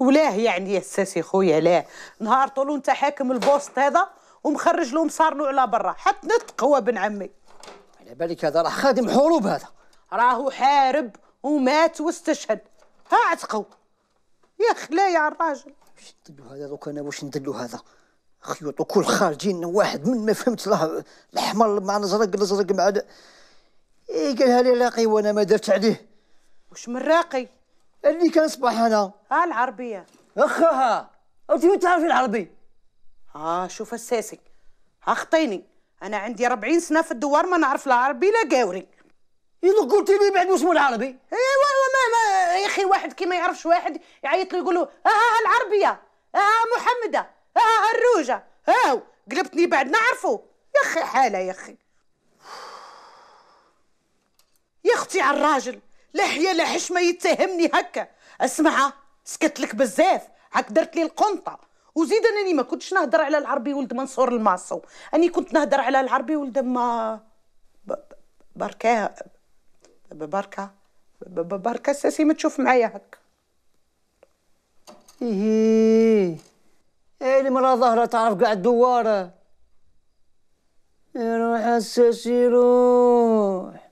ولاه يعني يا الساسي خويا لاه نهار طولو انت حاكم البوست هذا ومخرج لهم صارنو على برا حتى نطق هو بن عمي. على بالك هذا راه خادم حروب، هذا راهو حارب ومات واستشهد، ها عتقو يا خلايا على الراجل. واش ندلو هذا دوك، انا واش ندلو هذا خيوطو كل خارجين واحد من ما فهمت، راه الاحمر مع الازرق، الازرق مع اي قالها لي راقي وانا ما درت عليه. واش من راقي؟ اللي كان صباح انا ها العربيه اخاها انت ما تعرفي العربي. شوف الساسي اخطيني، انا عندي 40 سنه في الدوار ما نعرف لا عربي لا قاوري. يلو قلت لي بعد واش مو العربي؟ ايوا ما يا اخي واحد كي ما يعرفش واحد يعيط له يقول له ها العربيه، محمده، الروجه، هاو قلبتني بعد نعرفه. يا اخي حاله يا اخي يا اختي على الراجل، لا حيا لا حشمه يتهمني هكا. اسمع سكت لك بزاف، هاك درت لي القنطه. وزيد انني ما كنتش نهضر على العربي ولد منصور الماصو، اني كنت نهضر على العربي ولد ما بركاه بركه الساسي ما تشوف معايا هكا. ايه المراه ظاهره تعرف كاع الدوار. يا روح الساسي روح.